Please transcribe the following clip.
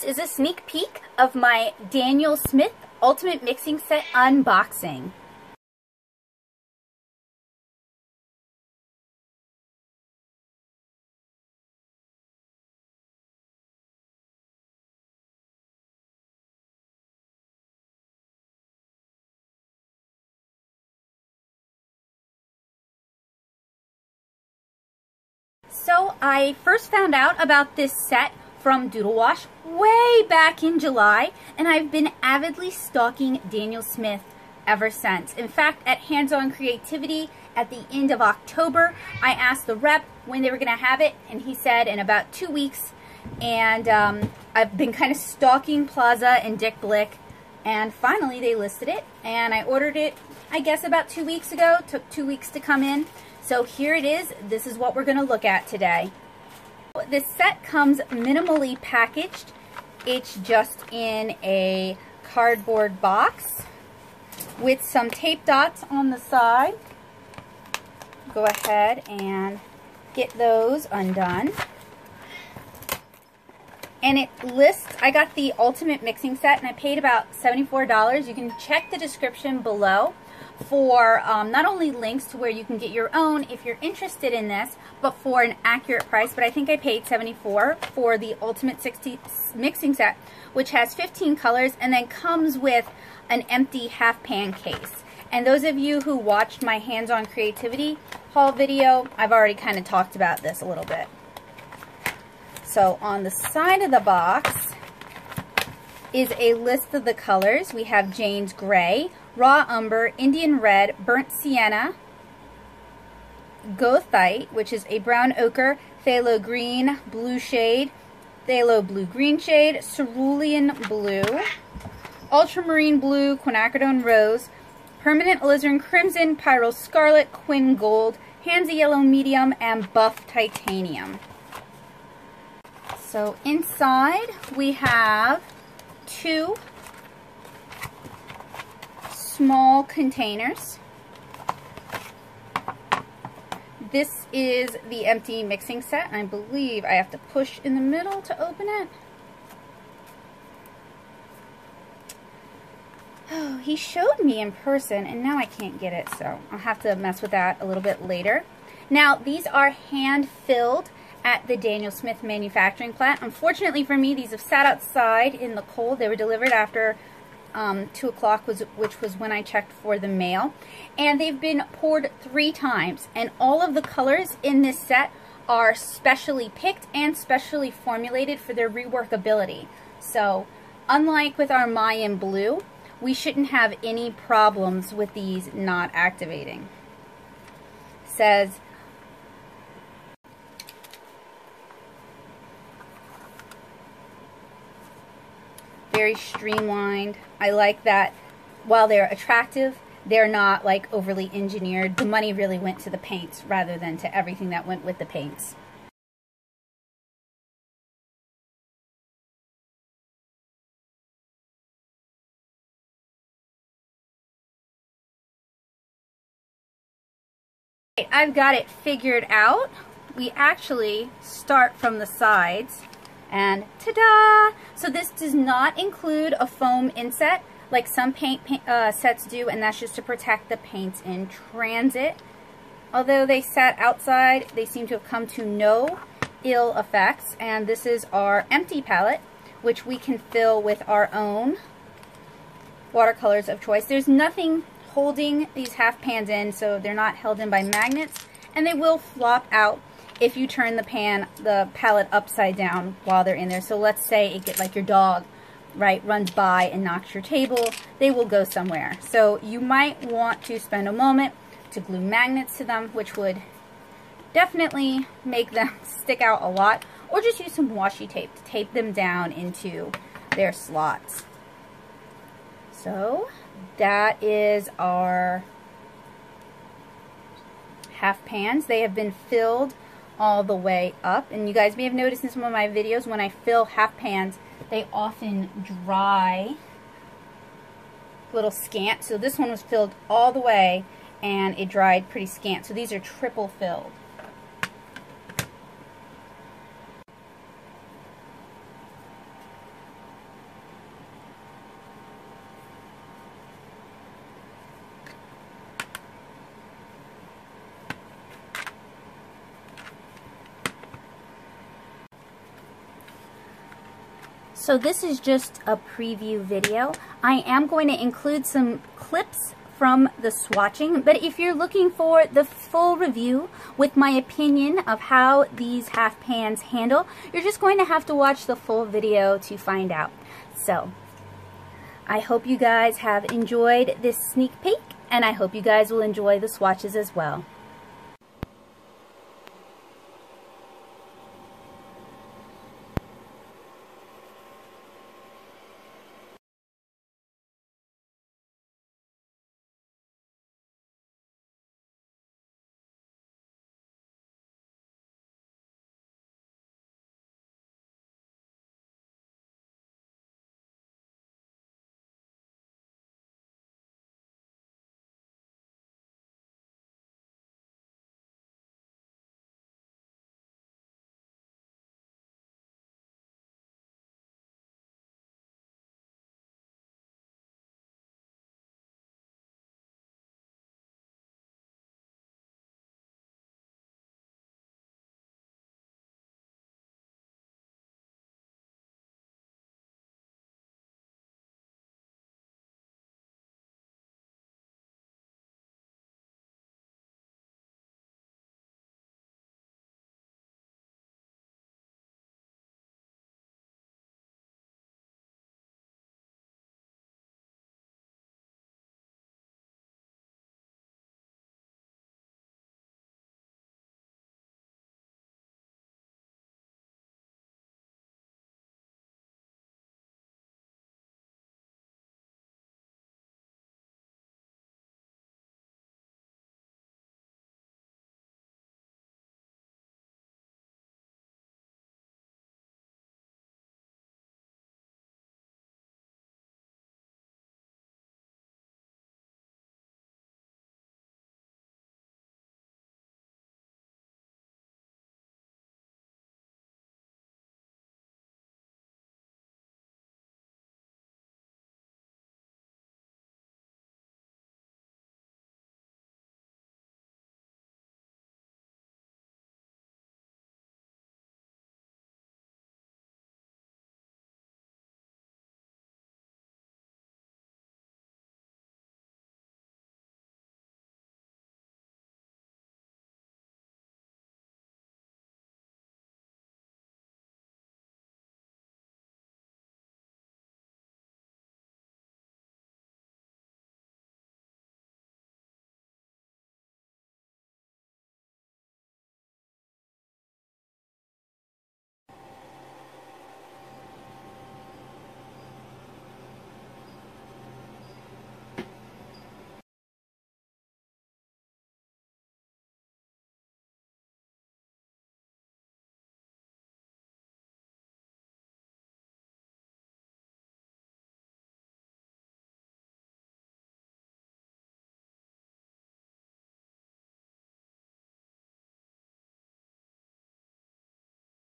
this is a sneak peek of my Daniel Smith Ultimate Mixing Set unboxing. So I first found out about this set from Doodle Wash way back in July, and I've been avidly stalking Daniel Smith ever since. In fact, at Hands-On Creativity at the end of October, I asked the rep when they were going to have it, and he said in about 2 weeks. And I've been kind of stalking Plaza and Dick Blick, and finally they listed it, and I ordered it, I guess, about 2 weeks ago. It took 2 weeks to come in. So here it is. This is what we're going to look at today. This set comes minimally packaged. It's just in a cardboard box with some tape dots on the side. Go ahead and get those undone. And it lists, I got the Ultimate Mixing Set and I paid about $74. You can check the description below for not only links to where you can get your own if you're interested in this, but for an accurate price. But I think I paid $74 for the Ultimate Mixing Set, which has 15 colors and then comes with an empty half pan case. And those of you who watched my Hands-On Creativity haul video, I've already kind of talked about this a little bit. So on the side of the box is a list of the colors. We have Jane's Gray, Raw Umber, Indian Red, Burnt Sienna, Gothite, which is a brown ochre, phthalo blue green shade, cerulean blue, ultramarine blue, quinacridone rose, permanent alizarin crimson, pyrrole scarlet, quin gold, hansa yellow medium, and buff titanium. So inside we have two small containers. This is the empty mixing set. I believe I have to push in the middle to open it. Oh, he showed me in person and now I can't get it, so I'll have to mess with that a little bit later. Now, these are hand-filled at the Daniel Smith manufacturing plant. Unfortunately for me, these have sat outside in the cold. They were delivered after 2 o'clock, which was when I checked for the mail, and they've been poured 3 times, and all of the colors in this set are specially picked and specially formulated for their reworkability. So unlike with our Mayan blue, we shouldn't have any problems with these not activating. It says very streamlined. I like that while they're attractive, they're not like overly engineered. The money really went to the paints rather than to everything that went with the paints. I've got it figured out. We actually start from the sides. And ta-da! So this does not include a foam inset like some paint sets do, and that's just to protect the paints in transit. Although they sat outside, they seem to have come to no ill effects. And this is our empty palette, which we can fill with our own watercolors of choice. There's nothing holding these half pans in, so they're not held in by magnets, and they will flop out if you turn the palette upside down while they're in there. So let's say it gets like your dog, right, runs by and knocks your table, they will go somewhere. So you might want to spend a moment to glue magnets to them, which would definitely make them stick out a lot, or just use some washi tape to tape them down into their slots. So that is our half pans. They have been filled all the way up, and you guys may have noticed in some of my videos when I fill half pans, they often dry a little scant. So this one was filled all the way and it dried pretty scant, so these are triple filled. So this is just a preview video. I am going to include some clips from the swatching, but if you're looking for the full review with my opinion of how these half pans handle, you're just going to have to watch the full video to find out. So I hope you guys have enjoyed this sneak peek, and I hope you guys will enjoy the swatches as well.